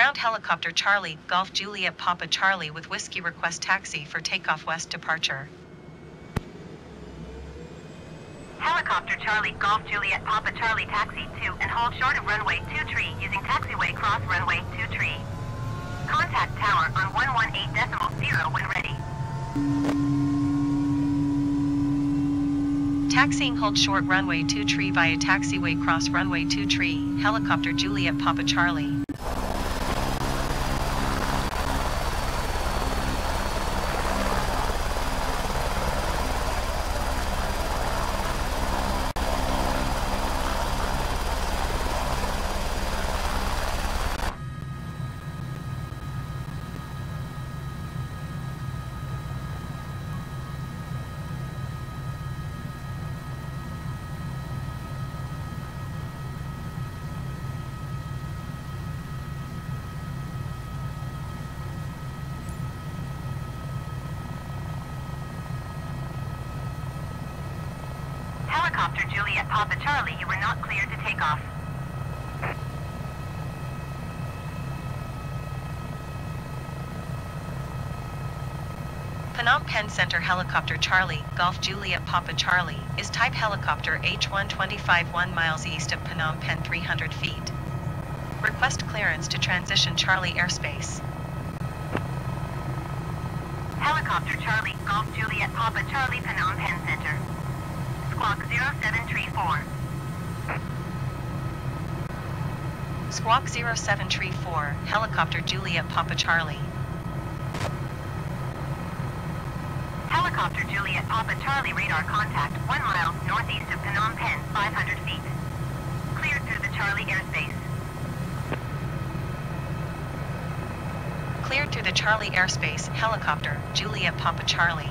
Ground Helicopter Charlie, Golf Juliet Papa Charlie with Whiskey request taxi for takeoff west departure. Helicopter Charlie, Golf Juliet Papa Charlie taxi 2 and hold short of runway 23 using taxiway cross runway 23. Contact tower on 118.0 when ready. Taxiing hold short runway 23 via taxiway cross runway 23, Helicopter Juliet Papa Charlie. Helicopter Juliet Papa Charlie, you were not cleared to take off. Phnom Penh Center Helicopter Charlie, Golf Juliet Papa Charlie, is type helicopter H125 1 mile east of Phnom Penh 300 feet. Request clearance to transition Charlie airspace. Helicopter Charlie, Golf Juliet Papa Charlie, Phnom Penh Center. Squawk 0734. Squawk 0734, Helicopter Juliet Papa Charlie. Helicopter Juliet Papa Charlie radar contact 1 mile northeast of Phnom Penh, 500 feet. Cleared through the Charlie airspace. Cleared through the Charlie airspace, Helicopter Juliet Papa Charlie.